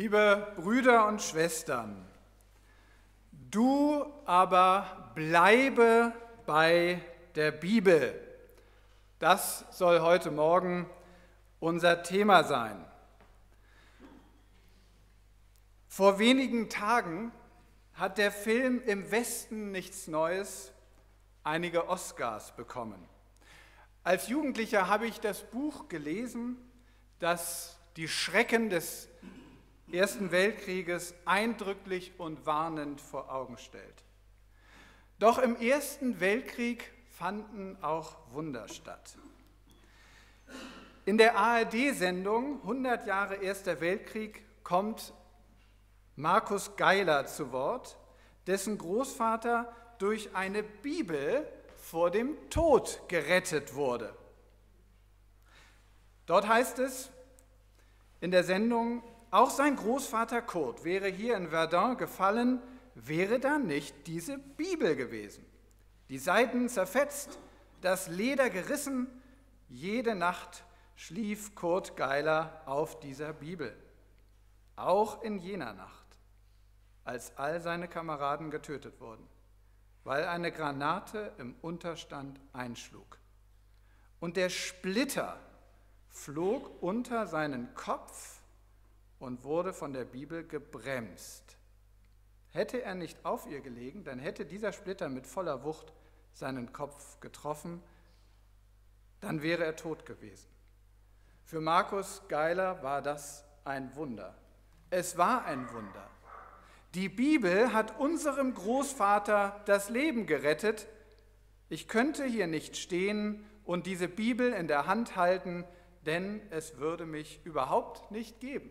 Liebe Brüder und Schwestern, du aber bleibe bei der Bibel. Das soll heute Morgen unser Thema sein. Vor wenigen Tagen hat der Film Im Westen nichts Neues einige Oscars bekommen. Als Jugendlicher habe ich das Buch gelesen, das die Schrecken des Ersten Weltkrieges eindrücklich und warnend vor Augen stellt. Doch im Ersten Weltkrieg fanden auch Wunder statt. In der ARD-Sendung 100 Jahre Erster Weltkrieg kommt Markus Geiler zu Wort, dessen Großvater durch eine Bibel vor dem Tod gerettet wurde. Dort heißt es in der Sendung, auch sein Großvater Kurt wäre hier in Verdun gefallen, wäre da nicht diese Bibel gewesen. Die Seiten zerfetzt, das Leder gerissen, jede Nacht schlief Kurt Geiler auf dieser Bibel. Auch in jener Nacht, als all seine Kameraden getötet wurden, weil eine Granate im Unterstand einschlug. Und der Splitter flog unter seinen Kopf und wurde von der Bibel gebremst. Hätte er nicht auf ihr gelegen, dann hätte dieser Splitter mit voller Wucht seinen Kopf getroffen, dann wäre er tot gewesen. Für Markus Geiler war das ein Wunder. Es war ein Wunder. Die Bibel hat unserem Großvater das Leben gerettet. Ich könnte hier nicht stehen und diese Bibel in der Hand halten, denn es würde mich überhaupt nicht geben.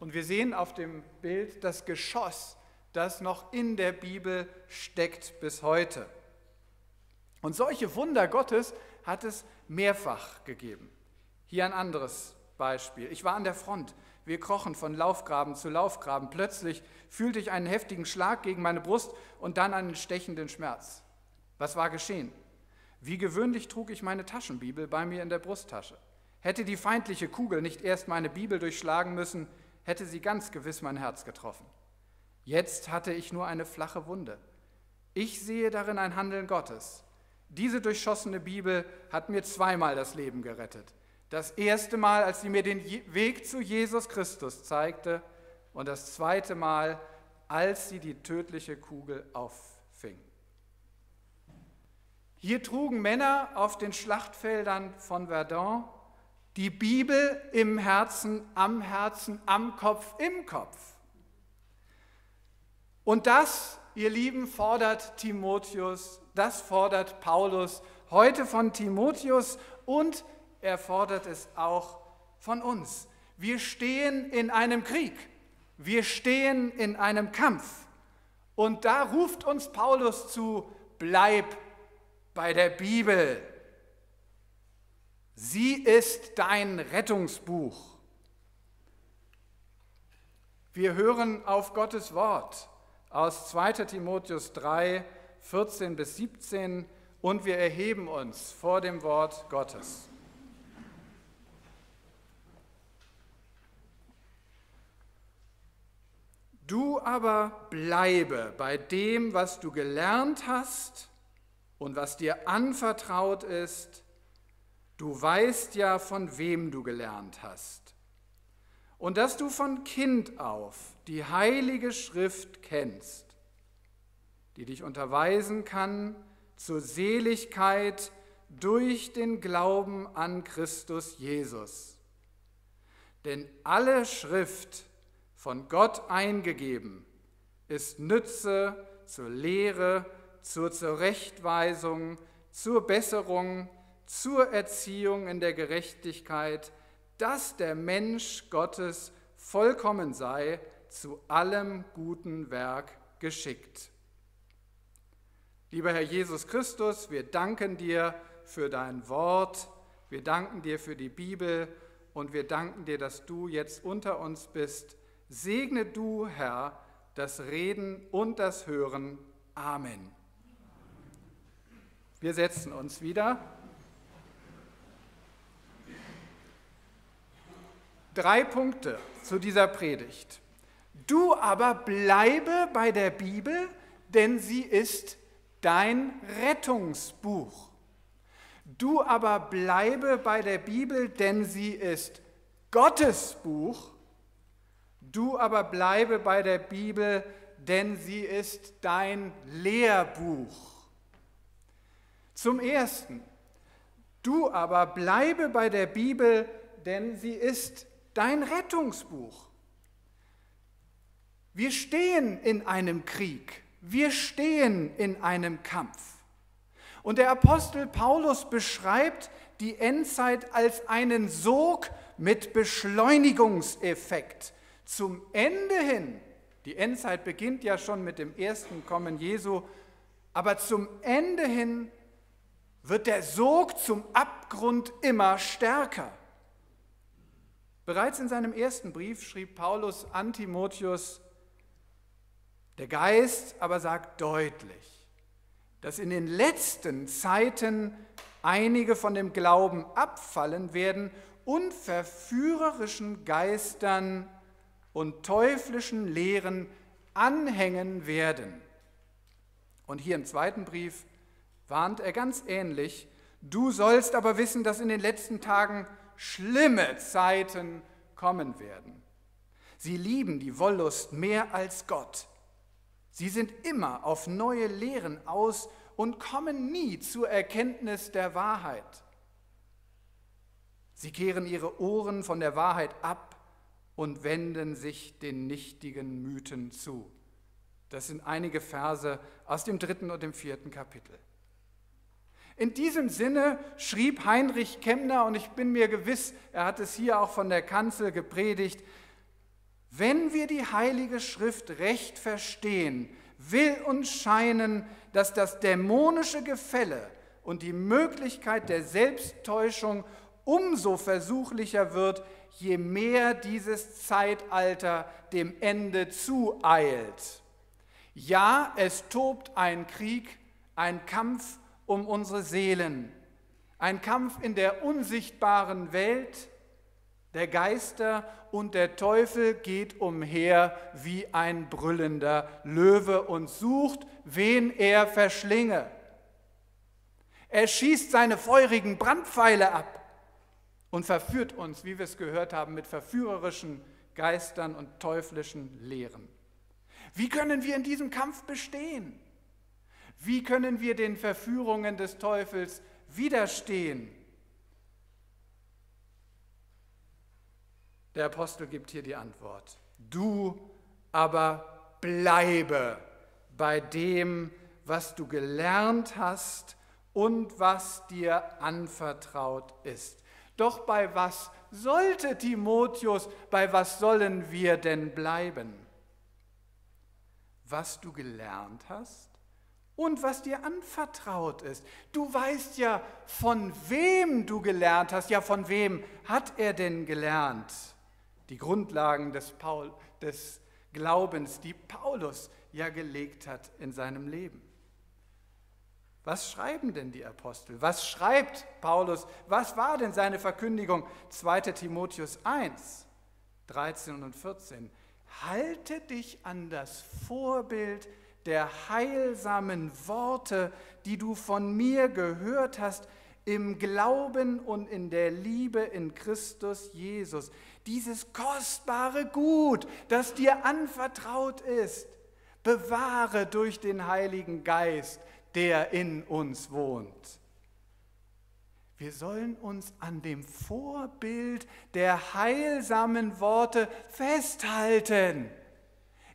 Und wir sehen auf dem Bild das Geschoss, das noch in der Bibel steckt bis heute. Und solche Wunder Gottes hat es mehrfach gegeben. Hier ein anderes Beispiel. Ich war an der Front. Wir krochen von Laufgraben zu Laufgraben. Plötzlich fühlte ich einen heftigen Schlag gegen meine Brust und dann einen stechenden Schmerz. Was war geschehen? Wie gewöhnlich trug ich meine Taschenbibel bei mir in der Brusttasche. Hätte die feindliche Kugel nicht erst meine Bibel durchschlagen müssen, hätte sie ganz gewiss mein Herz getroffen. Jetzt hatte ich nur eine flache Wunde. Ich sehe darin ein Handeln Gottes. Diese durchschossene Bibel hat mir zweimal das Leben gerettet. Das erste Mal, als sie mir den Weg zu Jesus Christus zeigte, und das zweite Mal, als sie die tödliche Kugel auffing. Hier trugen Männer auf den Schlachtfeldern von Verdun die Bibel im Herzen, am Kopf, im Kopf. Und das, ihr Lieben, fordert Timotheus, das fordert Paulus heute von Timotheus und er fordert es auch von uns. Wir stehen in einem Krieg, wir stehen in einem Kampf. Und da ruft uns Paulus zu, bleib bei der Bibel. Sie ist dein Rettungsbuch. Wir hören auf Gottes Wort aus 2. Timotheus 3, 14 bis 17 und wir erheben uns vor dem Wort Gottes. Du aber bleibe bei dem, was du gelernt hast und was dir anvertraut ist. Du weißt ja, von wem du gelernt hast und dass du von Kind auf die Heilige Schrift kennst, die dich unterweisen kann zur Seligkeit durch den Glauben an Christus Jesus. Denn alle Schrift, von Gott eingegeben, ist Nütze zur Lehre, zur Zurechtweisung, zur Besserung, zur Erziehung in der Gerechtigkeit, dass der Mensch Gottes vollkommen sei, zu allem guten Werk geschickt. Lieber Herr Jesus Christus, wir danken dir für dein Wort, wir danken dir für die Bibel und wir danken dir, dass du jetzt unter uns bist. Segne du, Herr, das Reden und das Hören. Amen. Wir setzen uns wieder. Drei Punkte zu dieser Predigt. Du aber bleibe bei der Bibel, denn sie ist dein Rettungsbuch. Du aber bleibe bei der Bibel, denn sie ist Gottes Buch. Du aber bleibe bei der Bibel, denn sie ist dein Lehrbuch. Zum Ersten, du aber bleibe bei der Bibel, denn sie ist dein Rettungsbuch. Wir stehen in einem Krieg, wir stehen in einem Kampf. Und der Apostel Paulus beschreibt die Endzeit als einen Sog mit Beschleunigungseffekt. Zum Ende hin, die Endzeit beginnt ja schon mit dem ersten Kommen Jesu, aber zum Ende hin wird der Sog zum Abgrund immer stärker. Bereits in seinem ersten Brief schrieb Paulus an Timotheus, der Geist aber sagt deutlich, dass in den letzten Zeiten einige von dem Glauben abfallen werden und verführerischen Geistern und teuflischen Lehren anhängen werden. Und hier im zweiten Brief warnt er ganz ähnlich, du sollst aber wissen, dass in den letzten Tagen schlimme Zeiten kommen werden. Sie lieben die Wollust mehr als Gott. Sie sind immer auf neue Lehren aus und kommen nie zur Erkenntnis der Wahrheit. Sie kehren ihre Ohren von der Wahrheit ab und wenden sich den nichtigen Mythen zu. Das sind einige Verse aus dem 3. und dem 4. Kapitel. In diesem Sinne schrieb Heinrich Kemner, und ich bin mir gewiss, er hat es hier auch von der Kanzel gepredigt, wenn wir die Heilige Schrift recht verstehen, will uns scheinen, dass das dämonische Gefälle und die Möglichkeit der Selbsttäuschung umso versuchlicher wird, je mehr dieses Zeitalter dem Ende zueilt. Ja, es tobt ein Krieg, ein Kampf um unsere Seelen, ein Kampf in der unsichtbaren Welt, der Geister und der Teufel geht umher wie ein brüllender Löwe und sucht, wen er verschlinge. Er schießt seine feurigen Brandpfeile ab und verführt uns, wie wir es gehört haben, mit verführerischen Geistern und teuflischen Lehren. Wie können wir in diesem Kampf bestehen? Wie können wir den Verführungen des Teufels widerstehen? Der Apostel gibt hier die Antwort. Du aber bleibe bei dem, was du gelernt hast und was dir anvertraut ist. Doch bei was sollte Timotheus, bei was sollen wir denn bleiben? Was du gelernt hast? Und was dir anvertraut ist. Du weißt ja, von wem du gelernt hast. Ja, von wem hat er denn gelernt? Die Grundlagen des Glaubens, die Paulus ja gelegt hat in seinem Leben. Was schreiben denn die Apostel? Was schreibt Paulus? Was war denn seine Verkündigung? 2. Timotheus 1, 13 und 14. Halte dich an das Vorbild der heilsamen Worte, die du von mir gehört hast, im Glauben und in der Liebe in Christus Jesus. Dieses kostbare Gut, das dir anvertraut ist, bewahre durch den Heiligen Geist, der in uns wohnt. Wir sollen uns an dem Vorbild der heilsamen Worte festhalten.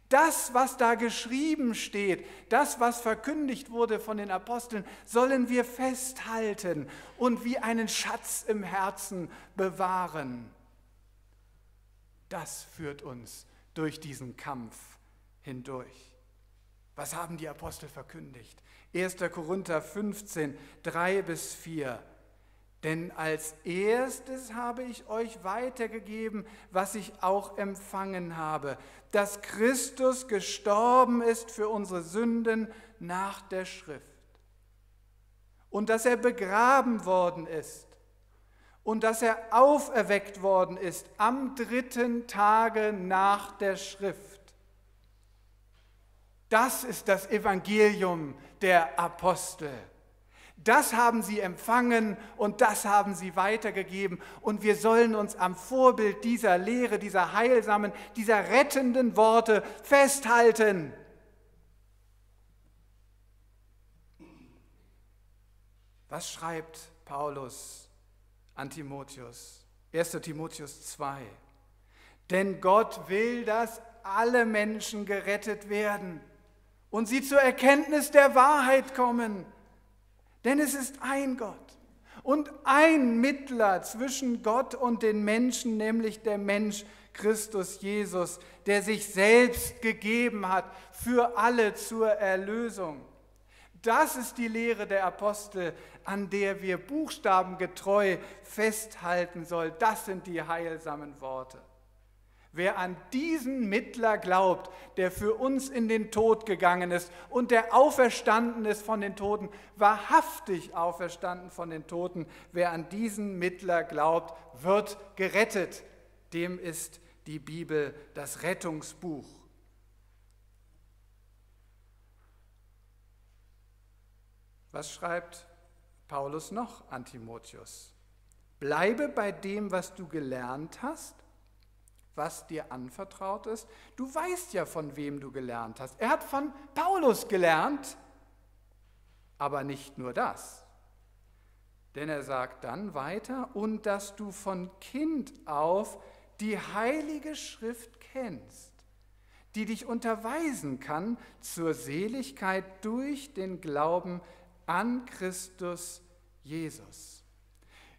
Das, was da geschrieben steht, das, was verkündigt wurde von den Aposteln, sollen wir festhalten und wie einen Schatz im Herzen bewahren. Das führt uns durch diesen Kampf hindurch. Was haben die Apostel verkündigt? 1. Korinther 15, 3-4. Denn als erstes habe ich euch weitergegeben, was ich auch empfangen habe, dass Christus gestorben ist für unsere Sünden nach der Schrift und dass er begraben worden ist und dass er auferweckt worden ist am dritten Tage nach der Schrift. Das ist das Evangelium der Apostel. Das haben sie empfangen und das haben sie weitergegeben. Und wir sollen uns am Vorbild dieser Lehre, dieser heilsamen, dieser rettenden Worte festhalten. Was schreibt Paulus an Timotheus? 1. Timotheus 2. Denn Gott will, dass alle Menschen gerettet werden und sie zur Erkenntnis der Wahrheit kommen. Denn es ist ein Gott und ein Mittler zwischen Gott und den Menschen, nämlich der Mensch Christus Jesus, der sich selbst gegeben hat für alle zur Erlösung. Das ist die Lehre der Apostel, an der wir buchstabengetreu festhalten sollen. Das sind die heilsamen Worte. Wer an diesen Mittler glaubt, der für uns in den Tod gegangen ist und der auferstanden ist von den Toten, wahrhaftig auferstanden von den Toten, wer an diesen Mittler glaubt, wird gerettet. Dem ist die Bibel das Rettungsbuch. Was schreibt Paulus noch an Timotheus? Bleibe bei dem, was du gelernt hast, was dir anvertraut ist. Du weißt ja, von wem du gelernt hast. Er hat von Paulus gelernt, aber nicht nur das. Denn er sagt dann weiter, und dass du von Kind auf die Heilige Schrift kennst, die dich unterweisen kann zur Seligkeit durch den Glauben an Christus Jesus.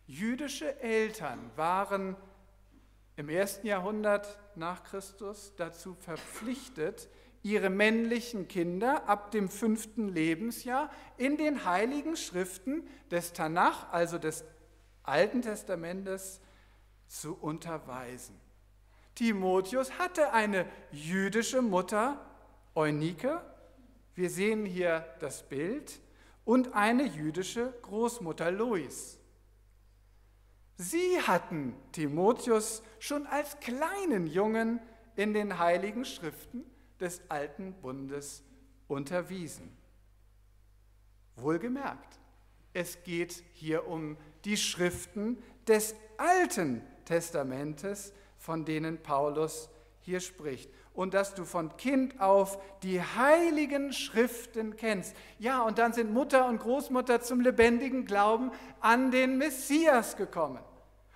Jüdische Eltern waren im 1. Jahrhundert nach Christus dazu verpflichtet, ihre männlichen Kinder ab dem 5. Lebensjahr in den heiligen Schriften des Tanach, also des Alten Testamentes, zu unterweisen. Timotheus hatte eine jüdische Mutter, Eunike, wir sehen hier das Bild, und eine jüdische Großmutter, Louis. Sie hatten Timotheus schon als kleinen Jungen in den heiligen Schriften des Alten Bundes unterwiesen. Wohlgemerkt, es geht hier um die Schriften des Alten Testamentes, von denen Paulus hier spricht. Und dass du von Kind auf die heiligen Schriften kennst. Ja, und dann sind Mutter und Großmutter zum lebendigen Glauben an den Messias gekommen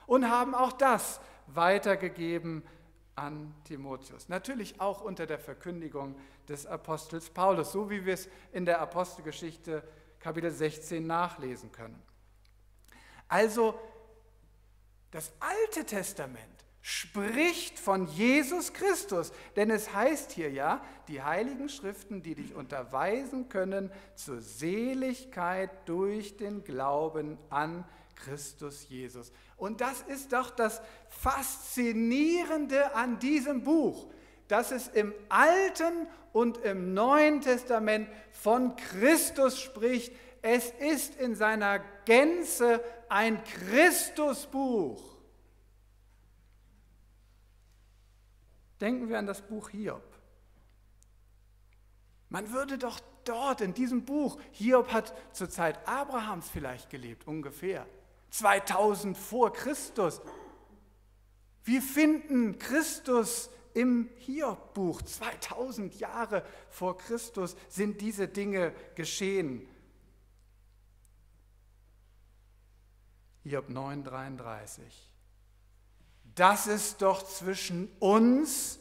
und haben auch das weitergegeben an Timotheus. Natürlich auch unter der Verkündigung des Apostels Paulus, so wie wir es in der Apostelgeschichte Kapitel 16 nachlesen können. Also das Alte Testament spricht von Jesus Christus, denn es heißt hier ja, die heiligen Schriften, die dich unterweisen können zur Seligkeit durch den Glauben an Christus Jesus. Und das ist doch das Faszinierende an diesem Buch, dass es im Alten und im Neuen Testament von Christus spricht. Es ist in seiner Gänze ein Christusbuch. Denken wir an das Buch Hiob. Man würde doch dort in diesem Buch, Hiob hat zur Zeit Abrahams vielleicht gelebt, ungefähr 2000 vor Christus. Wir finden Christus im Hiob-Buch. 2000 Jahre vor Christus sind diese Dinge geschehen. Hiob 9,33. Dass es doch zwischen uns,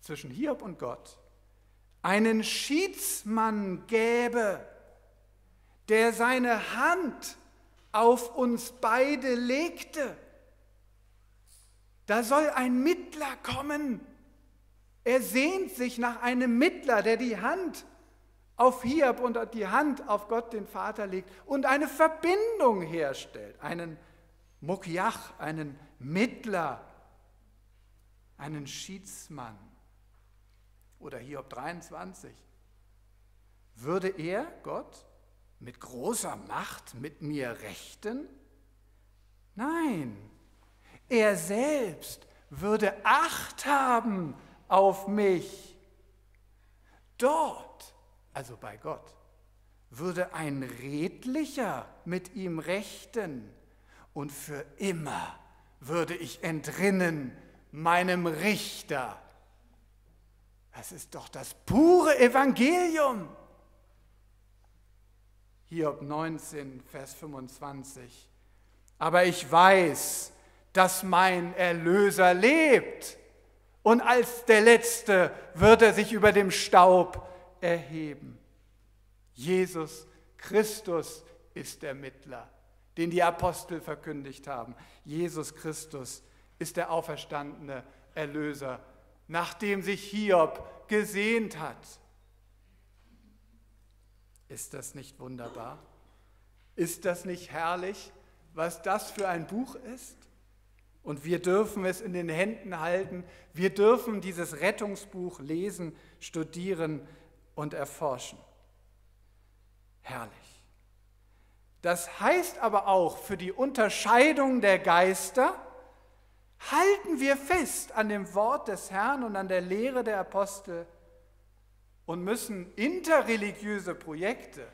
zwischen Hiob und Gott, einen Schiedsmann gäbe, der seine Hand auf uns beide legte. Da soll ein Mittler kommen. Er sehnt sich nach einem Mittler, der die Hand auf Hiob und die Hand auf Gott, den Vater, legt und eine Verbindung herstellt, einen Mokiach, einen Mittler, einen Schiedsmann. Oder Hiob 23. Würde er, Gott, mit großer Macht mit mir rechten? Nein, er selbst würde Acht haben auf mich. Dort, also bei Gott, würde ein Redlicher mit ihm rechten und für immer würde ich entrinnen meinem Richter. Das ist doch das pure Evangelium. Hiob 19, Vers 25. Aber ich weiß, dass mein Erlöser lebt und als der Letzte wird er sich über dem Staub erheben. Jesus Christus ist der Mittler, den die Apostel verkündigt haben. Jesus Christus ist der auferstandene Erlöser, nachdem sich Hiob gesehnt hat. Ist das nicht wunderbar? Ist das nicht herrlich, was das für ein Buch ist? Und wir dürfen es in den Händen halten. Wir dürfen dieses Rettungsbuch lesen, studieren und erforschen. Herrlich. Das heißt aber auch, für die Unterscheidung der Geister halten wir fest an dem Wort des Herrn und an der Lehre der Apostel und müssen interreligiöse Projekte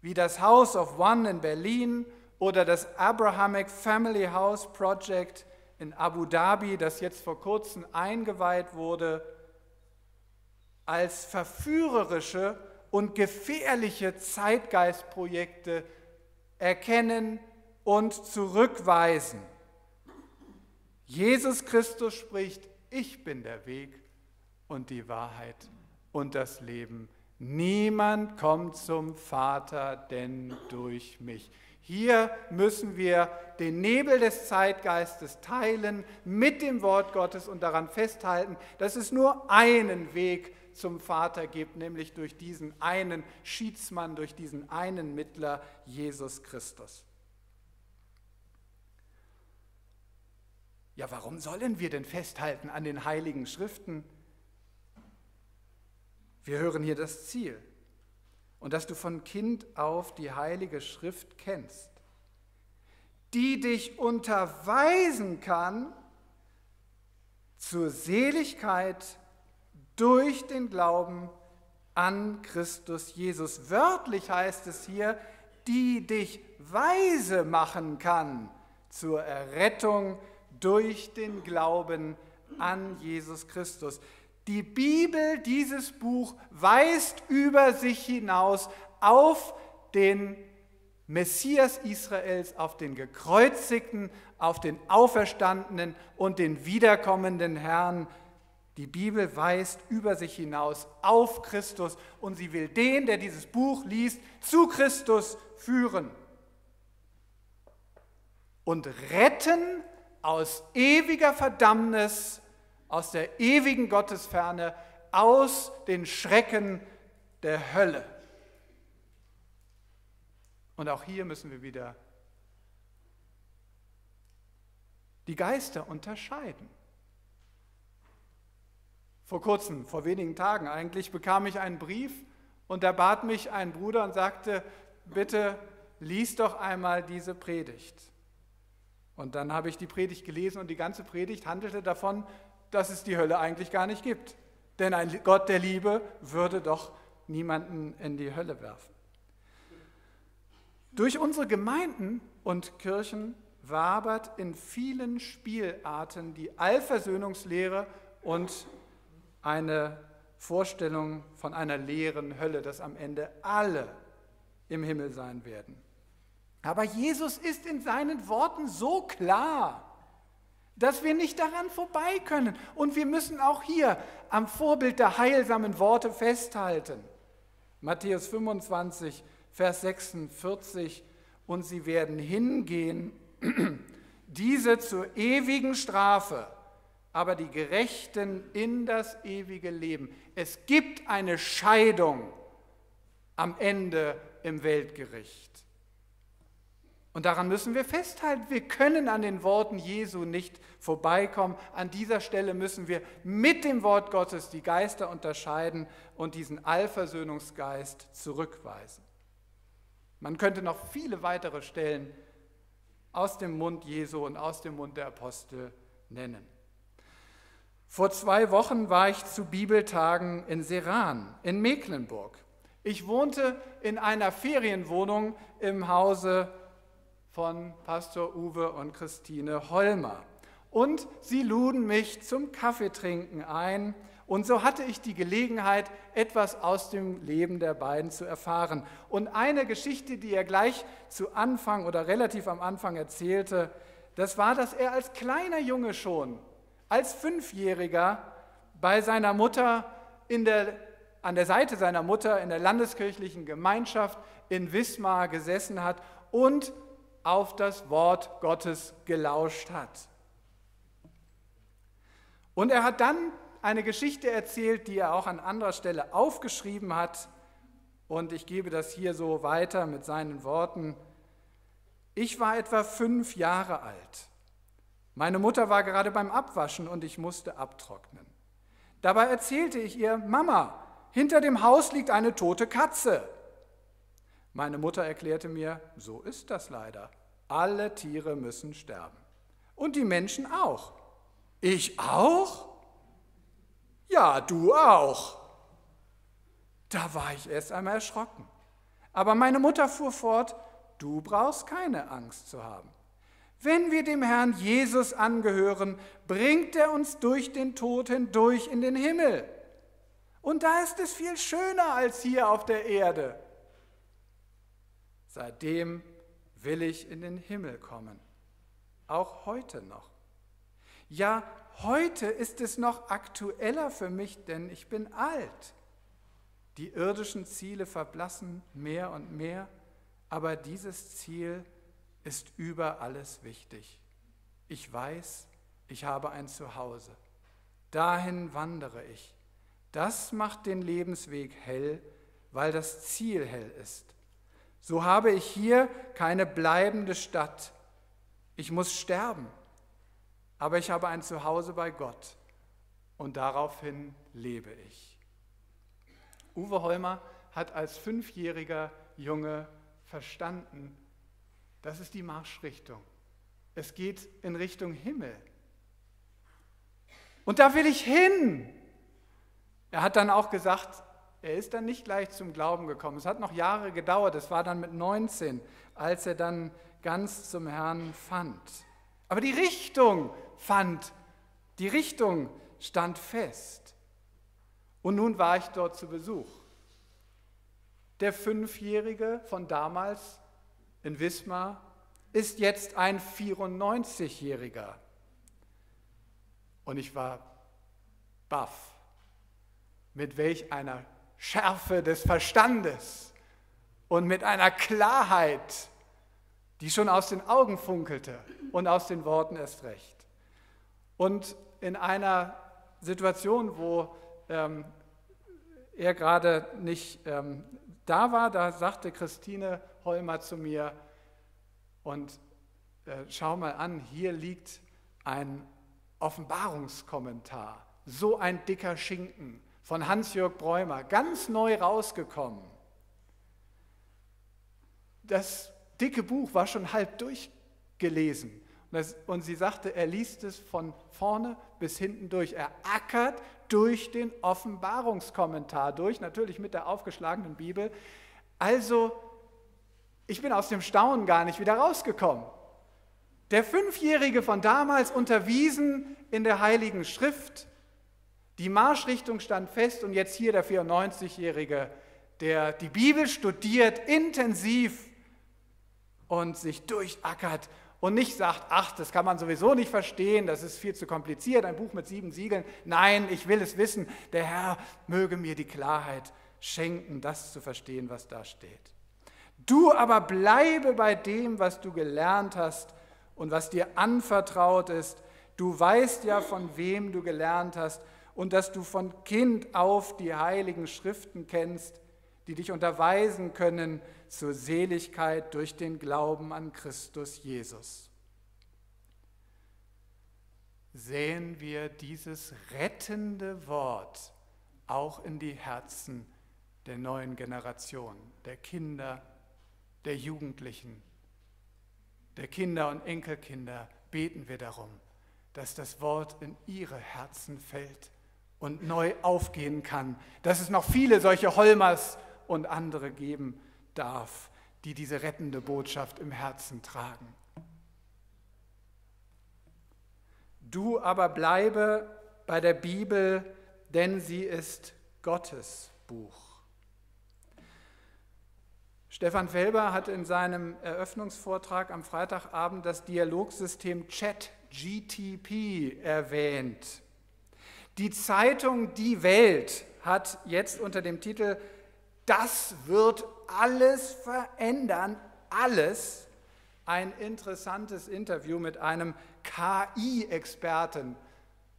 wie das House of One in Berlin oder das Abrahamic Family House Project in Abu Dhabi, das jetzt vor kurzem eingeweiht wurde, als verführerische und gefährliche Zeitgeistprojekte erkennen und zurückweisen. Jesus Christus spricht, ich bin der Weg und die Wahrheit und das Leben. Niemand kommt zum Vater, denn durch mich. Hier müssen wir den Nebel des Zeitgeistes teilen mit dem Wort Gottes und daran festhalten, dass es nur einen Weg zum Vater gibt, nämlich durch diesen einen Schiedsmann, durch diesen einen Mittler, Jesus Christus. Ja, warum sollen wir denn festhalten an den Heiligen Schriften? Wir hören hier das Ziel. Und dass du von Kind auf die Heilige Schrift kennst, die dich unterweisen kann zur Seligkeit durch den Glauben an Christus Jesus. Wörtlich heißt es hier, die dich weise machen kann zur Errettung durch den Glauben an Jesus Christus. Die Bibel, dieses Buch, weist über sich hinaus auf den Messias Israels, auf den Gekreuzigten, auf den Auferstandenen und den wiederkommenden Herrn. Die Bibel weist über sich hinaus auf Christus und sie will den, der dieses Buch liest, zu Christus führen und retten aus ewiger Verdammnis, aus der ewigen Gottesferne, aus den Schrecken der Hölle. Und auch hier müssen wir wieder die Geister unterscheiden. Vor kurzem, vor wenigen Tagen eigentlich, bekam ich einen Brief und da bat mich ein Bruder und sagte, bitte lies doch einmal diese Predigt. Und dann habe ich die Predigt gelesen und die ganze Predigt handelte davon, dass es die Hölle eigentlich gar nicht gibt. Denn ein Gott der Liebe würde doch niemanden in die Hölle werfen. Durch unsere Gemeinden und Kirchen wabert in vielen Spielarten die Allversöhnungslehre und eine Vorstellung von einer leeren Hölle, dass am Ende alle im Himmel sein werden. Aber Jesus ist in seinen Worten so klar, dass wir nicht daran vorbei können. Und wir müssen auch hier am Vorbild der heilsamen Worte festhalten. Matthäus 25, Vers 46. Und sie werden hingehen, diese zur ewigen Strafe, aber die Gerechten in das ewige Leben. Es gibt eine Scheidung am Ende im Weltgericht. Und daran müssen wir festhalten, wir können an den Worten Jesu nicht vorbeikommen. An dieser Stelle müssen wir mit dem Wort Gottes die Geister unterscheiden und diesen Allversöhnungsgeist zurückweisen. Man könnte noch viele weitere Stellen aus dem Mund Jesu und aus dem Mund der Apostel nennen. Vor 2 Wochen war ich zu Bibeltagen in Seran, in Mecklenburg. Ich wohnte in einer Ferienwohnung im Hause von Pastor Uwe und Christine Holmer. Und sie luden mich zum Kaffeetrinken ein. Und so hatte ich die Gelegenheit, etwas aus dem Leben der beiden zu erfahren. Und eine Geschichte, die er gleich zu Anfang oder relativ am Anfang erzählte, das war, dass er als kleiner Junge schon, als 5-Jähriger, bei seiner Mutter an der Seite seiner Mutter in der landeskirchlichen Gemeinschaft in Wismar gesessen hat und auf das Wort Gottes gelauscht hat. Und er hat dann eine Geschichte erzählt, die er auch an anderer Stelle aufgeschrieben hat. Und ich gebe das hier so weiter mit seinen Worten. Ich war etwa 5 Jahre alt. Meine Mutter war gerade beim Abwaschen und ich musste abtrocknen. Dabei erzählte ich ihr, Mama, hinter dem Haus liegt eine tote Katze. Meine Mutter erklärte mir, so ist das leider. Alle Tiere müssen sterben. Und die Menschen auch. Ich auch? Ja, du auch. Da war ich erst einmal erschrocken. Aber meine Mutter fuhr fort, du brauchst keine Angst zu haben. Wenn wir dem Herrn Jesus angehören, bringt er uns durch den Tod hindurch in den Himmel. Und da ist es viel schöner als hier auf der Erde. Seitdem will ich in den Himmel kommen, auch heute noch. Ja, heute ist es noch aktueller für mich, denn ich bin alt. Die irdischen Ziele verblassen mehr und mehr, aber dieses Ziel ist über alles wichtig. Ich weiß, ich habe ein Zuhause. Dahin wandere ich. Das macht den Lebensweg hell, weil das Ziel hell ist. So habe ich hier keine bleibende Stadt. Ich muss sterben, aber ich habe ein Zuhause bei Gott und daraufhin lebe ich. Uwe Holmer hat als 5-jähriger Junge verstanden, das ist die Marschrichtung. Es geht in Richtung Himmel. Und da will ich hin. Er hat dann auch gesagt, er ist dann nicht gleich zum Glauben gekommen. Es hat noch Jahre gedauert, es war dann mit 19, als er dann ganz zum Herrn fand. Aber die Richtung stand fest. Und nun war ich dort zu Besuch. Der 5-Jährige von damals in Wismar ist jetzt ein 94-Jähriger. Und ich war baff, mit welch einer Schärfe des Verstandes und mit einer Klarheit, die schon aus den Augen funkelte und aus den Worten erst recht. Und in einer Situation, wo er gerade nicht da war, da sagte Christine Holmer zu mir, und schau mal an, hier liegt ein Offenbarungskommentar, so ein dicker Schinken von Hans-Jürg Bräumer, ganz neu rausgekommen. Das dicke Buch war schon halb durchgelesen. Und sie sagte, er liest es von vorne bis hinten durch. Er ackert durch den Offenbarungskommentar durch, natürlich mit der aufgeschlagenen Bibel. Also, ich bin aus dem Staunen gar nicht wieder rausgekommen. Der 5-Jährige von damals unterwiesen in der Heiligen Schrift. Die Marschrichtung stand fest und jetzt hier der 94-Jährige, der die Bibel studiert, intensiv und sich durchackert und nicht sagt, ach, das kann man sowieso nicht verstehen, das ist viel zu kompliziert, ein Buch mit 7 Siegeln. Nein, ich will es wissen, der Herr möge mir die Klarheit schenken, das zu verstehen, was da steht. Du aber bleibe bei dem, was du gelernt hast und was dir anvertraut ist. Du weißt ja, von wem du gelernt hast und dass du von Kind auf die heiligen Schriften kennst, die dich unterweisen können zur Seligkeit durch den Glauben an Christus Jesus. Säen wir dieses rettende Wort auch in die Herzen der neuen Generation, der Kinder, der Jugendlichen, der Kinder und Enkelkinder beten wir darum, dass das Wort in ihre Herzen fällt und neu aufgehen kann, dass es noch viele solche Holmers und andere geben darf, die diese rettende Botschaft im Herzen tragen. Du aber bleibe bei der Bibel, denn sie ist Gottes Buch. Stefan Felber hat in seinem Eröffnungsvortrag am Freitagabend das Dialogsystem Chat GPT erwähnt. Die Zeitung Die Welt hat jetzt unter dem Titel „Das wird alles verändern, alles" ein interessantes Interview mit einem KI-Experten.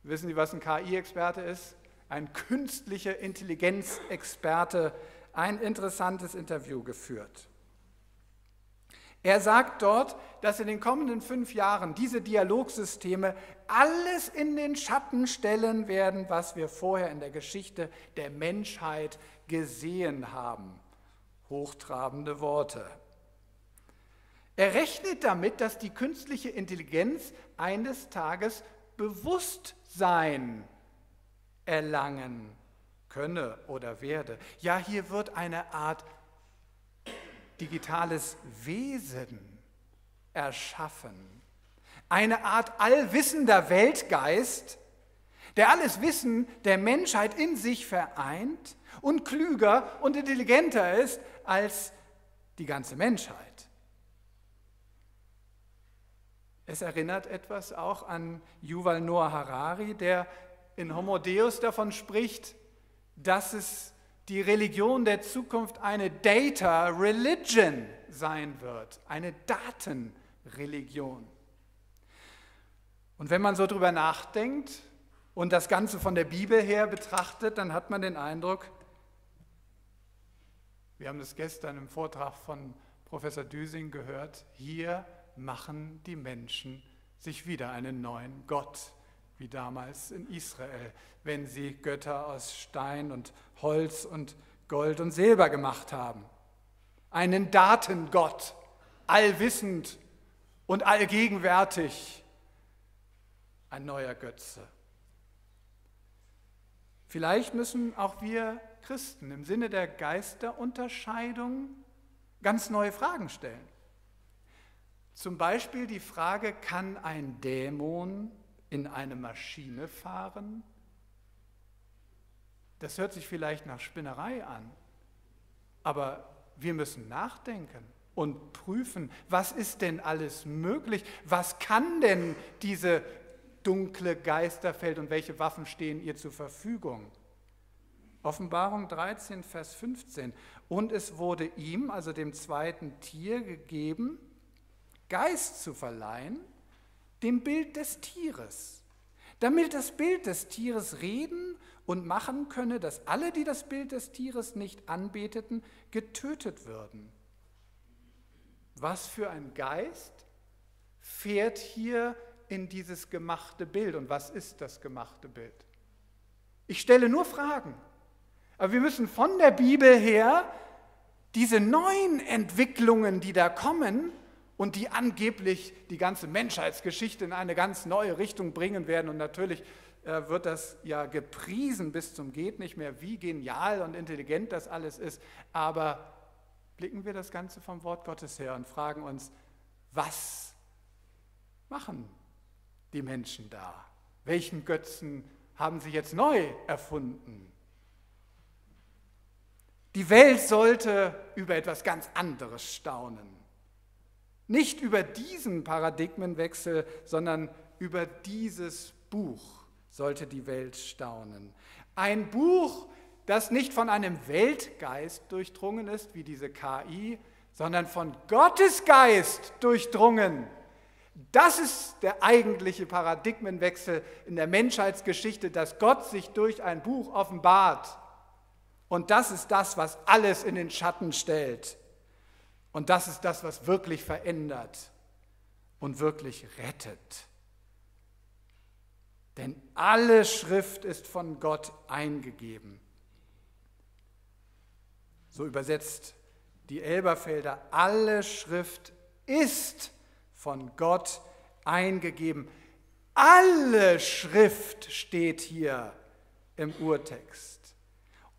Wissen Sie, was ein KI-Experte ist? Ein künstlicher Intelligenz-Experte. Ein interessantes Interview geführt. Er sagt dort, dass in den kommenden 5 Jahren diese Dialogsysteme alles in den Schatten stellen werden, was wir vorher in der Geschichte der Menschheit gesehen haben. Hochtrabende Worte. Er rechnet damit, dass die künstliche Intelligenz eines Tages Bewusstsein erlangen könne oder werde. Ja, hier wird eine Art digitales Wesen erschaffen. Eine Art allwissender Weltgeist, der alles Wissen der Menschheit in sich vereint und klüger und intelligenter ist als die ganze Menschheit. Es erinnert etwas auch an Yuval Noah Harari, der in Homo Deus davon spricht, dass es die Religion der Zukunft eine Data Religion sein wird, eine Datenreligion. Und wenn man so drüber nachdenkt und das Ganze von der Bibel her betrachtet, dann hat man den Eindruck, wir haben das gestern im Vortrag von Professor Düsing gehört, hier machen die Menschen sich wieder einen neuen Gott, wie damals in Israel, wenn sie Götter aus Stein und Holz und Gold und Silber gemacht haben. Einen Datengott, allwissend und allgegenwärtig, ein neuer Götze. Vielleicht müssen auch wir Christen im Sinne der Geisterunterscheidung ganz neue Fragen stellen. Zum Beispiel die Frage, kann ein Dämon in eine Maschine fahren? Das hört sich vielleicht nach Spinnerei an, aber wir müssen nachdenken und prüfen, was ist denn alles möglich? Was kann denn diese dunkle Geisterwelt und welche Waffen stehen ihr zur Verfügung? Offenbarung 13, Vers 15. Und es wurde ihm, also dem zweiten Tier, gegeben, Geist zu verleihen, dem Bild des Tieres, damit das Bild des Tieres reden und machen könne, dass alle, die das Bild des Tieres nicht anbeteten, getötet würden. Was für ein Geist fährt hier in dieses gemachte Bild und was ist das gemachte Bild? Ich stelle nur Fragen, aber wir müssen von der Bibel her diese neuen Entwicklungen, die da kommen, und die angeblich die ganze Menschheitsgeschichte in eine ganz neue Richtung bringen werden. Und natürlich wird das ja gepriesen bis zum Geht nicht mehr, wie genial und intelligent das alles ist. Aber blicken wir das Ganze vom Wort Gottes her und fragen uns, was machen die Menschen da? Welchen Götzen haben sie jetzt neu erfunden? Die Welt sollte über etwas ganz anderes staunen. Nicht über diesen Paradigmenwechsel, sondern über dieses Buch sollte die Welt staunen. Ein Buch, das nicht von einem Weltgeist durchdrungen ist, wie diese KI, sondern von Gottes Geist durchdrungen. Das ist der eigentliche Paradigmenwechsel in der Menschheitsgeschichte, dass Gott sich durch ein Buch offenbart. Und das ist das, was alles in den Schatten stellt. Und das ist das, was wirklich verändert und wirklich rettet. Denn alle Schrift ist von Gott eingegeben. So übersetzt die Elberfelder, alle Schrift ist von Gott eingegeben. Alle Schrift steht hier im Urtext.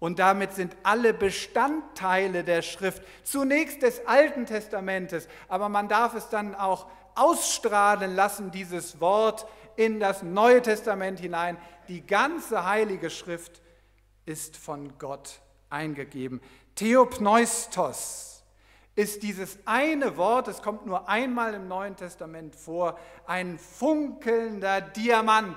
Und damit sind alle Bestandteile der Schrift, zunächst des Alten Testamentes, aber man darf es dann auch ausstrahlen lassen, dieses Wort in das Neue Testament hinein. Die ganze Heilige Schrift ist von Gott eingegeben. Theopneustos ist dieses eine Wort, es kommt nur einmal im Neuen Testament vor, ein funkelnder Diamant,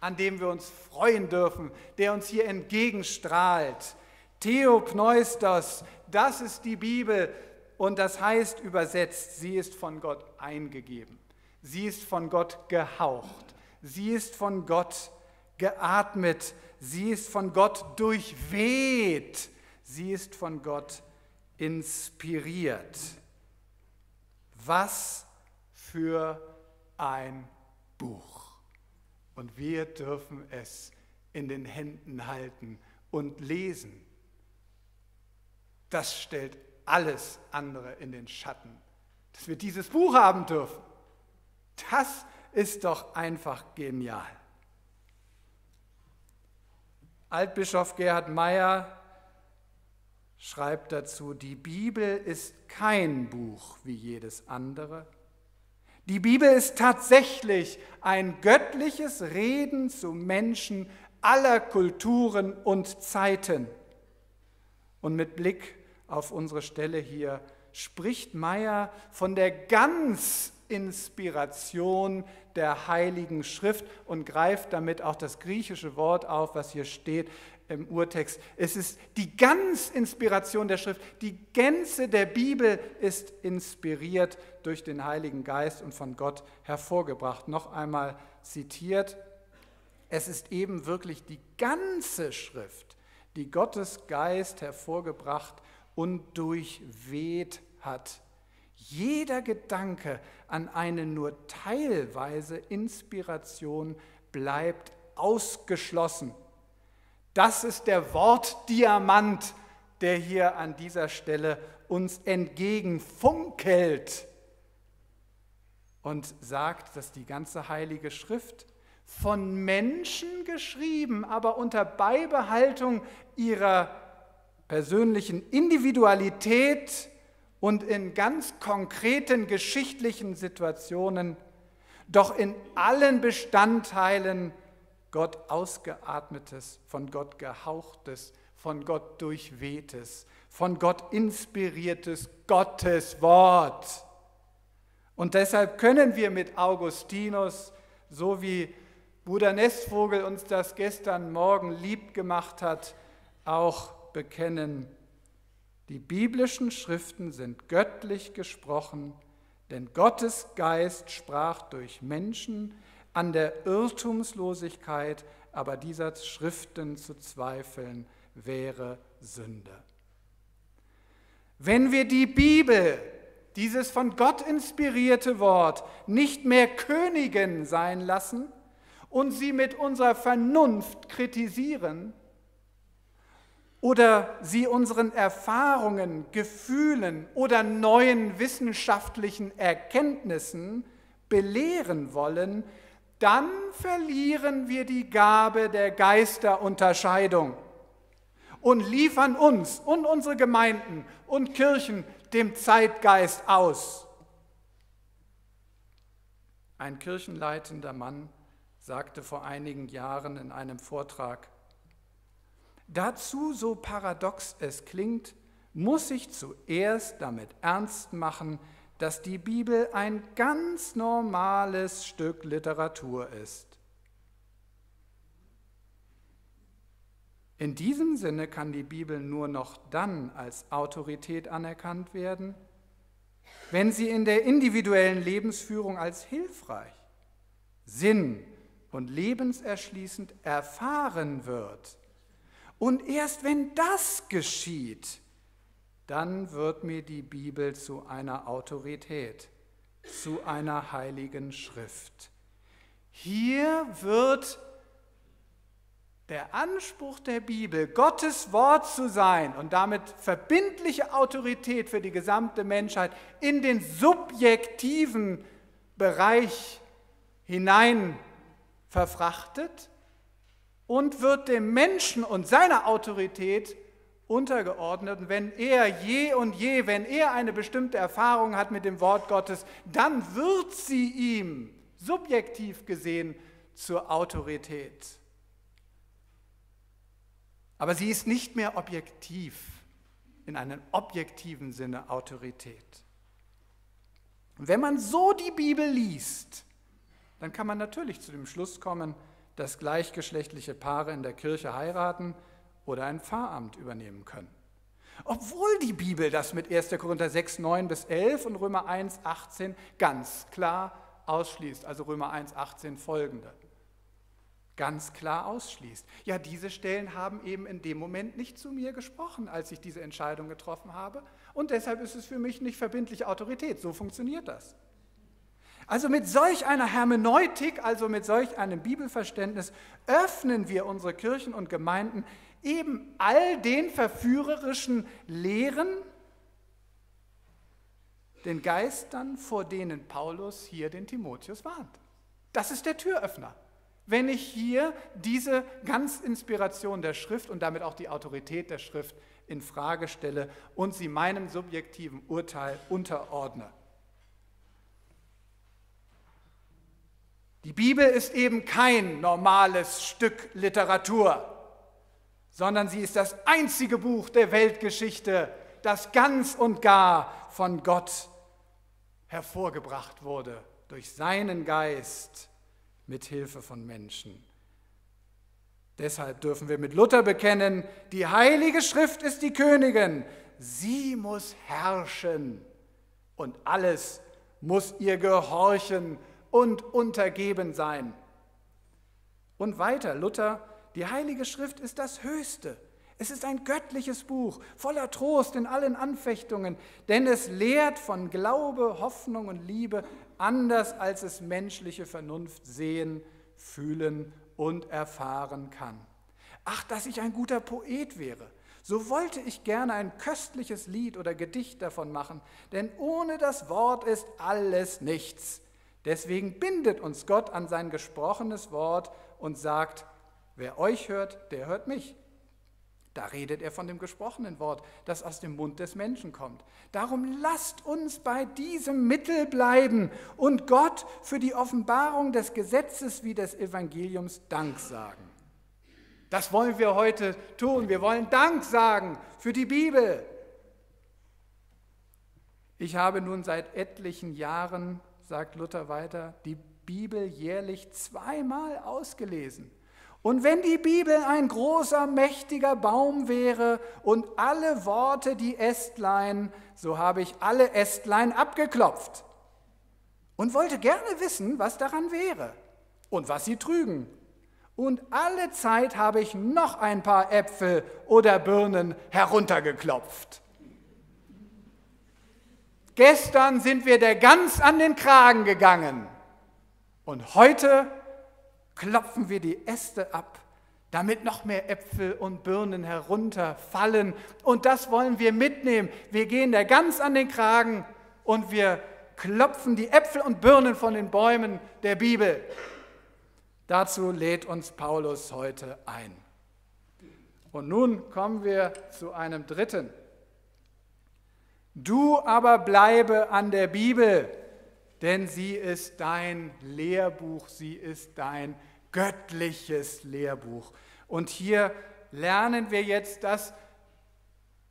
an dem wir uns freuen dürfen, der uns hier entgegenstrahlt. Theopneustos, das ist die Bibel und das heißt übersetzt, sie ist von Gott eingegeben, sie ist von Gott gehaucht, sie ist von Gott geatmet, sie ist von Gott durchweht, sie ist von Gott inspiriert. Was für ein Buch! Und wir dürfen es in den Händen halten und lesen. Das stellt alles andere in den Schatten, dass wir dieses Buch haben dürfen. Das ist doch einfach genial. Altbischof Gerhard Meyer schreibt dazu, die Bibel ist kein Buch wie jedes andere. Die Bibel ist tatsächlich ein göttliches Reden zu Menschen aller Kulturen und Zeiten. Und mit Blick auf unsere Stelle hier spricht Meyer von der Ganzinspiration der Heiligen Schrift und greift damit auch das griechische Wort auf, was hier steht im Urtext. Es ist die Ganzinspiration der Schrift, die Gänze der Bibel ist inspiriert durch den Heiligen Geist und von Gott hervorgebracht. Noch einmal zitiert, es ist eben wirklich die ganze Schrift, die Gottes Geist hervorgebracht und durchweht hat. Jeder Gedanke an eine nur teilweise Inspiration bleibt ausgeschlossen. Das ist der Wortdiamant, der hier an dieser Stelle uns entgegenfunkelt und sagt, dass die ganze Heilige Schrift von Menschen geschrieben, aber unter Beibehaltung ihrer persönlichen Individualität und in ganz konkreten geschichtlichen Situationen, doch in allen Bestandteilen Gott ausgeatmetes, von Gott gehauchtes, von Gott durchwehtes, von Gott inspiriertes Gottes Wort. Und deshalb können wir mit Augustinus, so wie Bruder Nestvogel uns das gestern Morgen lieb gemacht hat, auch bekennen: Die biblischen Schriften sind göttlich gesprochen, denn Gottes Geist sprach durch Menschen an der Irrtumslosigkeit, aber dieser Schriften zu zweifeln, wäre Sünde. Wenn wir die Bibel, dieses von Gott inspirierte Wort, nicht mehr Königin sein lassen und sie mit unserer Vernunft kritisieren, oder sie unseren Erfahrungen, Gefühlen oder neuen wissenschaftlichen Erkenntnissen belehren wollen, dann verlieren wir die Gabe der Geisterunterscheidung und liefern uns und unsere Gemeinden und Kirchen dem Zeitgeist aus. Ein kirchenleitender Mann sagte vor einigen Jahren in einem Vortrag: Dazu, so paradox es klingt, muss ich zuerst damit ernst machen, dass die Bibel ein ganz normales Stück Literatur ist. In diesem Sinne kann die Bibel nur noch dann als Autorität anerkannt werden, wenn sie in der individuellen Lebensführung als hilfreich, sinn- und lebenserschließend erfahren wird. Und erst wenn das geschieht, dann wird mir die Bibel zu einer Autorität, zu einer heiligen Schrift. Hier wird Der Anspruch der Bibel, Gottes Wort zu sein und damit verbindliche Autorität für die gesamte Menschheit in den subjektiven Bereich hinein verfrachtet und wird dem Menschen und seiner Autorität untergeordnet. Und wenn er wenn er eine bestimmte Erfahrung hat mit dem Wort Gottes, dann wird sie ihm subjektiv gesehen zur Autorität. Aber sie ist nicht mehr objektiv, in einem objektiven Sinne Autorität. Und wenn man so die Bibel liest, dann kann man natürlich zu dem Schluss kommen, dass gleichgeschlechtliche Paare in der Kirche heiraten oder ein Pfarramt übernehmen können. Obwohl die Bibel das mit 1. Korinther 6, 9 bis 11 und Römer 1, 18 ganz klar ausschließt, also Römer 1, 18 folgende. Ganz klar ausschließt. Ja, diese Stellen haben eben in dem Moment nicht zu mir gesprochen, als ich diese Entscheidung getroffen habe, und deshalb ist es für mich nicht verbindliche Autorität. So funktioniert das. Also mit solch einer Hermeneutik, also mit solch einem Bibelverständnis, öffnen wir unsere Kirchen und Gemeinden eben all den verführerischen Lehren, den Geistern, vor denen Paulus hier den Timotheus warnt. Das ist der Türöffner. Wenn ich hier diese ganze Inspiration der Schrift und damit auch die Autorität der Schrift in Frage stelle und sie meinem subjektiven Urteil unterordne. Die Bibel ist eben kein normales Stück Literatur, sondern sie ist das einzige Buch der Weltgeschichte, das ganz und gar von Gott hervorgebracht wurde, durch seinen Geist, mit Hilfe von Menschen. Deshalb dürfen wir mit Luther bekennen, die Heilige Schrift ist die Königin, sie muss herrschen und alles muss ihr gehorchen und untergeben sein. Und weiter, Luther, die Heilige Schrift ist das Höchste. Es ist ein göttliches Buch, voller Trost in allen Anfechtungen, denn es lehrt von Glaube, Hoffnung und Liebe, anders als es menschliche Vernunft sehen, fühlen und erfahren kann. Ach, dass ich ein guter Poet wäre, so wollte ich gerne ein köstliches Lied oder Gedicht davon machen, denn ohne das Wort ist alles nichts. Deswegen bindet uns Gott an sein gesprochenes Wort und sagt, wer euch hört, der hört mich. Da redet er von dem gesprochenen Wort, das aus dem Mund des Menschen kommt. Darum lasst uns bei diesem Mittel bleiben und Gott für die Offenbarung des Gesetzes wie des Evangeliums Dank sagen. Das wollen wir heute tun. Wir wollen Dank sagen für die Bibel. Ich habe nun seit etlichen Jahren, sagt Luther weiter, die Bibel jährlich zweimal ausgelesen. Und wenn die Bibel ein großer, mächtiger Baum wäre und alle Worte die Ästlein, so habe ich alle Ästlein abgeklopft und wollte gerne wissen, was daran wäre und was sie trügen. Und alle Zeit habe ich noch ein paar Äpfel oder Birnen heruntergeklopft. Gestern sind wir der Gans an den Kragen gegangen und heute klopfen wir die Äste ab, damit noch mehr Äpfel und Birnen herunterfallen. Und das wollen wir mitnehmen. Wir gehen der Gans an den Kragen und wir klopfen die Äpfel und Birnen von den Bäumen der Bibel. Dazu lädt uns Paulus heute ein. Und nun kommen wir zu einem dritten. Du aber bleibe an der Bibel. Denn sie ist dein Lehrbuch, sie ist dein göttliches Lehrbuch. Und hier lernen wir jetzt, dass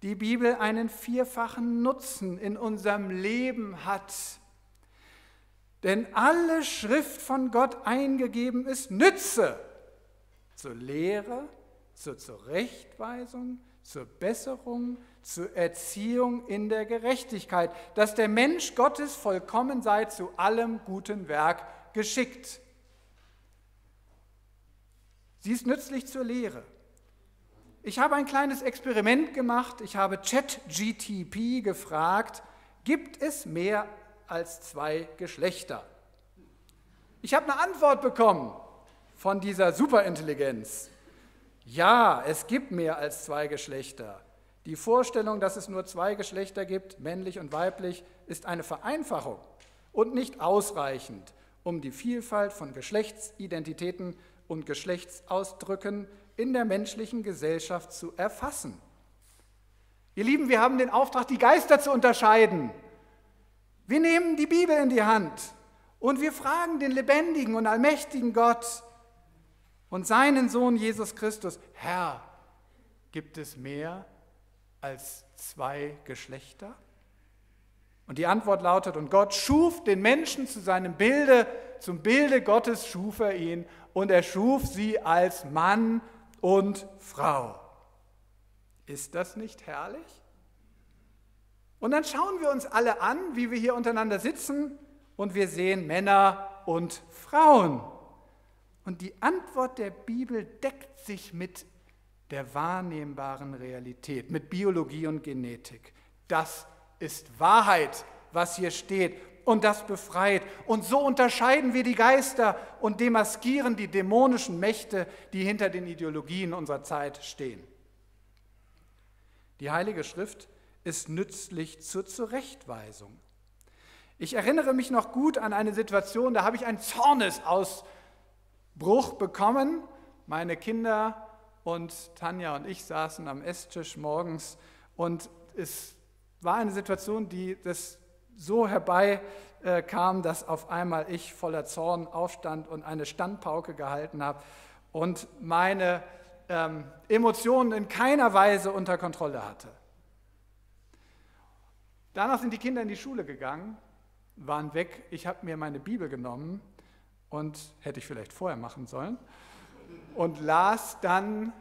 die Bibel einen vierfachen Nutzen in unserem Leben hat. Denn alle Schrift von Gott eingegeben ist Nütze zur Lehre, zur Zurechtweisung, zur Besserung, zur Erziehung in der Gerechtigkeit, dass der Mensch Gottes vollkommen sei, zu allem guten Werk geschickt. Sie ist nützlich zur Lehre. Ich habe ein kleines Experiment gemacht. Ich habe Chat GPT gefragt, gibt es mehr als zwei Geschlechter? Ich habe eine Antwort bekommen von dieser Superintelligenz. Ja, es gibt mehr als zwei Geschlechter. Die Vorstellung, dass es nur zwei Geschlechter gibt, männlich und weiblich, ist eine Vereinfachung und nicht ausreichend, um die Vielfalt von Geschlechtsidentitäten und Geschlechtsausdrücken in der menschlichen Gesellschaft zu erfassen. Ihr Lieben, wir haben den Auftrag, die Geister zu unterscheiden. Wir nehmen die Bibel in die Hand und wir fragen den lebendigen und allmächtigen Gott und seinen Sohn Jesus Christus: Herr, gibt es mehr als zwei Geschlechter? Und die Antwort lautet: Und Gott schuf den Menschen zu seinem Bilde, zum Bilde Gottes schuf er ihn, und er schuf sie als Mann und Frau. Ist das nicht herrlich? Und dann schauen wir uns alle an, wie wir hier untereinander sitzen, und wir sehen Männer und Frauen. Und die Antwort der Bibel deckt sich mit der wahrnehmbaren Realität, mit Biologie und Genetik. Das ist Wahrheit, was hier steht, und das befreit. Und so unterscheiden wir die Geister und demaskieren die dämonischen Mächte, die hinter den Ideologien unserer Zeit stehen. Die Heilige Schrift ist nützlich zur Zurechtweisung. Ich erinnere mich noch gut an eine Situation, da habe ich einen Zornesausbruch bekommen. Meine Kinder und Tanja und ich saßen am Esstisch morgens, und es war eine Situation, die das so herbeikam, dass auf einmal ich voller Zorn aufstand und eine Standpauke gehalten habe und meine Emotionen in keiner Weise unter Kontrolle hatte. Danach sind die Kinder in die Schule gegangen, waren weg. Ich habe mir meine Bibel genommen, und hätte ich vielleicht vorher machen sollen, und las dann,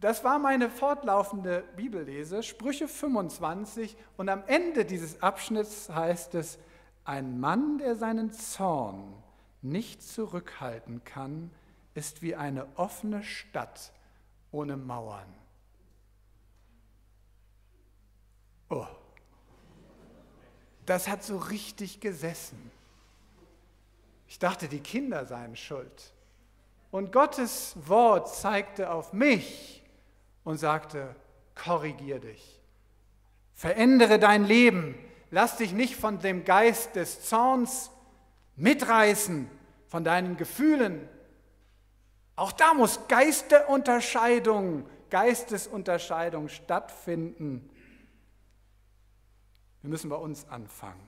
das war meine fortlaufende Bibellese, Sprüche 25, und am Ende dieses Abschnitts heißt es: Ein Mann, der seinen Zorn nicht zurückhalten kann, ist wie eine offene Stadt ohne Mauern. Oh, das hat so richtig gesessen. Ich dachte, die Kinder seien schuld. Und Gottes Wort zeigte auf mich und sagte: Korrigier dich, verändere dein Leben, lass dich nicht von dem Geist des Zorns mitreißen, von deinen Gefühlen. Auch da muss Geistesunterscheidung stattfinden. Wir müssen bei uns anfangen.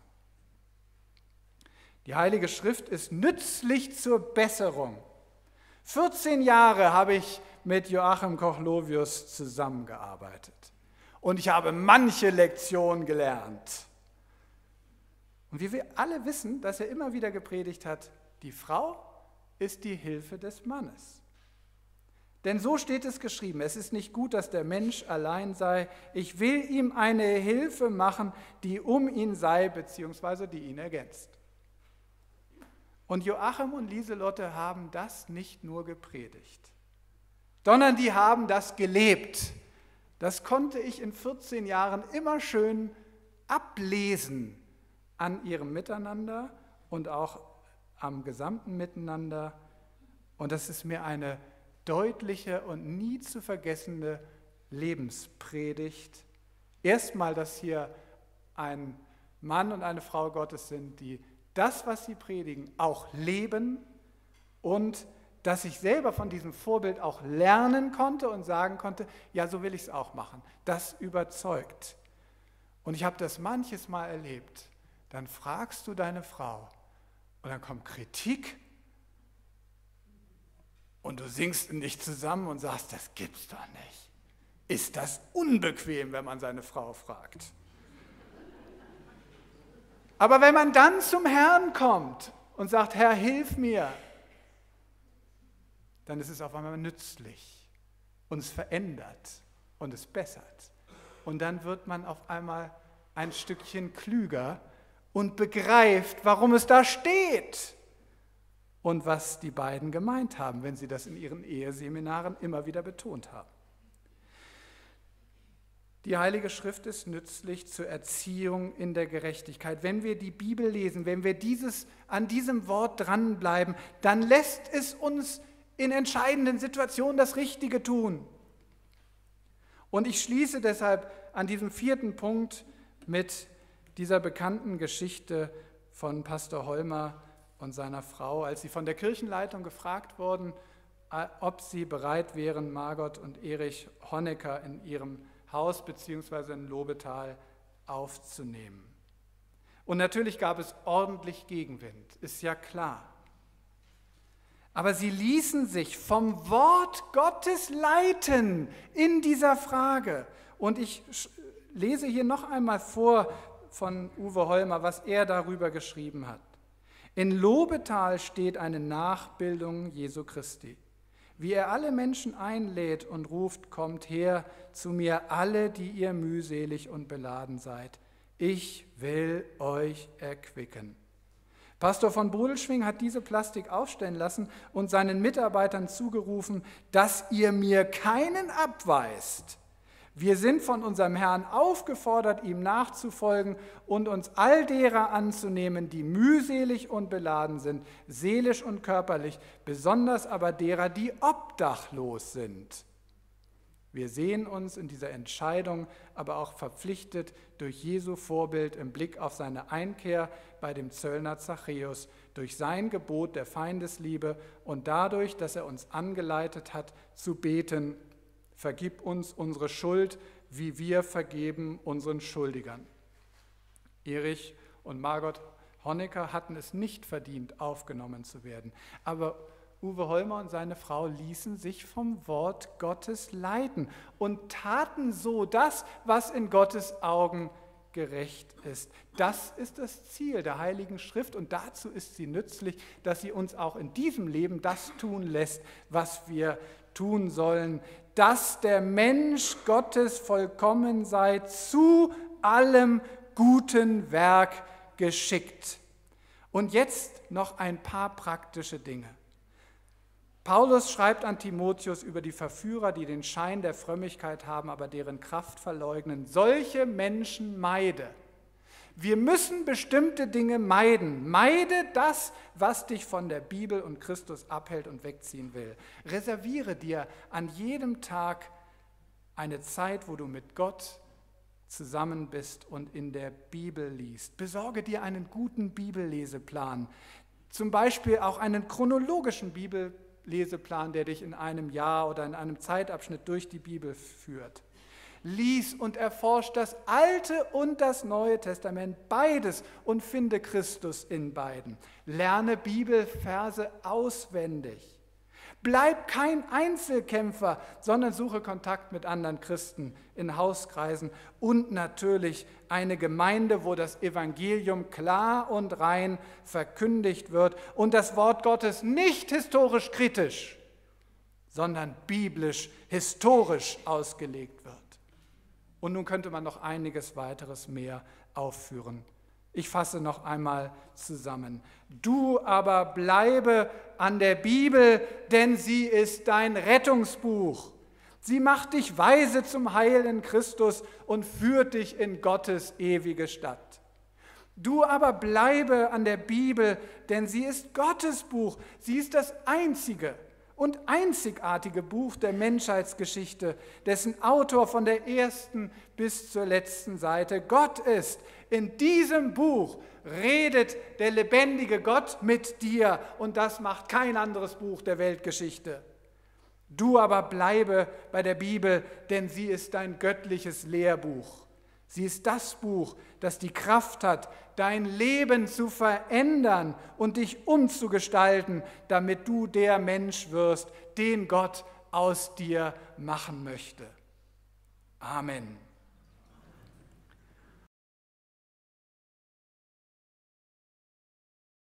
Die Heilige Schrift ist nützlich zur Besserung. 14 Jahre habe ich mit Joachim Kochlovius zusammengearbeitet, und ich habe manche Lektion gelernt. Und wie wir alle wissen, dass er immer wieder gepredigt hat: Die Frau ist die Hilfe des Mannes. Denn so steht es geschrieben: Es ist nicht gut, dass der Mensch allein sei. Ich will ihm eine Hilfe machen, die um ihn sei, beziehungsweise die ihn ergänzt. Und Joachim und Lieselotte haben das nicht nur gepredigt, sondern die haben das gelebt. Das konnte ich in 14 Jahren immer schön ablesen an ihrem Miteinander und auch am gesamten Miteinander. Und das ist mir eine deutliche und nie zu vergessende Lebenspredigt. Erstmal, dass hier ein Mann und eine Frau Gottes sind, die das, was sie predigen, auch leben, und dass ich selber von diesem Vorbild auch lernen konnte und sagen konnte: Ja, so will ich es auch machen. Das überzeugt. Und ich habe das manches Mal erlebt. Dann fragst du deine Frau, und dann kommt Kritik, und du singst in dich zusammen und sagst: Das gibt's doch nicht. Ist das unbequem, wenn man seine Frau fragt? Aber wenn man dann zum Herrn kommt und sagt: Herr, hilf mir, dann ist es auf einmal nützlich, und es verändert und es bessert. Und dann wird man auf einmal ein Stückchen klüger und begreift, warum es da steht und was die beiden gemeint haben, wenn sie das in ihren Eheseminaren immer wieder betont haben. Die Heilige Schrift ist nützlich zur Erziehung in der Gerechtigkeit. Wenn wir die Bibel lesen, wenn wir an diesem Wort dranbleiben, dann lässt es uns in entscheidenden Situationen das Richtige tun. Und ich schließe deshalb an diesem vierten Punkt mit dieser bekannten Geschichte von Pastor Holmer und seiner Frau, als sie von der Kirchenleitung gefragt wurden, ob sie bereit wären, Margot und Erich Honecker in ihrem Haus bzw. in Lobetal aufzunehmen. Und natürlich gab es ordentlich Gegenwind, ist ja klar. Aber sie ließen sich vom Wort Gottes leiten in dieser Frage. Und ich lese hier noch einmal vor von Uwe Holmer, was er darüber geschrieben hat. In Lobetal steht eine Nachbildung Jesu Christi, wie er alle Menschen einlädt und ruft, kommt her zu mir alle, die ihr mühselig und beladen seid. Ich will euch erquicken. Pastor von Bodelschwing hat diese Plastik aufstellen lassen und seinen Mitarbeitern zugerufen, dass ihr mir keinen abweist. Wir sind von unserem Herrn aufgefordert, ihm nachzufolgen und uns all derer anzunehmen, die mühselig und beladen sind, seelisch und körperlich, besonders aber derer, die obdachlos sind. Wir sehen uns in dieser Entscheidung aber auch verpflichtet, durch Jesu Vorbild im Blick auf seine Einkehr bei dem Zöllner Zachäus, durch sein Gebot der Feindesliebe und dadurch, dass er uns angeleitet hat, zu beten, vergib uns unsere Schuld, wie wir vergeben unseren Schuldigern. Erich und Margot Honecker hatten es nicht verdient, aufgenommen zu werden, aber Uwe Holmer und seine Frau ließen sich vom Wort Gottes leiten und taten so das, was in Gottes Augen gerecht ist. Das ist das Ziel der Heiligen Schrift und dazu ist sie nützlich, dass sie uns auch in diesem Leben das tun lässt, was wir tun sollen, dass der Mensch Gottes vollkommen sei, zu allem guten Werk geschickt. Und jetzt noch ein paar praktische Dinge. Paulus schreibt an Timotheus über die Verführer, die den Schein der Frömmigkeit haben, aber deren Kraft verleugnen. Solche Menschen meide. Wir müssen bestimmte Dinge meiden. Meide das, was dich von der Bibel und Christus abhält und wegziehen will. Reserviere dir an jedem Tag eine Zeit, wo du mit Gott zusammen bist und in der Bibel liest. Besorge dir einen guten Bibelleseplan. Zum Beispiel auch einen chronologischen Bibelleseplan, der dich in einem Jahr oder in einem Zeitabschnitt durch die Bibel führt. Lies und erforsch das Alte und das Neue Testament, beides, und finde Christus in beiden. Lerne Bibelverse auswendig. Bleib kein Einzelkämpfer, sondern suche Kontakt mit anderen Christen in Hauskreisen und natürlich eine Gemeinde, wo das Evangelium klar und rein verkündigt wird und das Wort Gottes nicht historisch kritisch, sondern biblisch, historisch ausgelegt wird. Und nun könnte man noch einiges weiteres mehr aufführen. Ich fasse noch einmal zusammen. Du aber bleibe an der Bibel, denn sie ist dein Rettungsbuch. Sie macht dich weise zum Heil in Christus und führt dich in Gottes ewige Stadt. Du aber bleibe an der Bibel, denn sie ist Gottes Buch. Sie ist das einzige und einzigartige Buch der Menschheitsgeschichte, dessen Autor von der ersten bis zur letzten Seite Gott ist. In diesem Buch redet der lebendige Gott mit dir und das macht kein anderes Buch der Weltgeschichte. Du aber bleibe bei der Bibel, denn sie ist dein göttliches Lehrbuch. Sie ist das Buch, das die Kraft hat, dein Leben zu verändern und dich umzugestalten, damit du der Mensch wirst, den Gott aus dir machen möchte. Amen.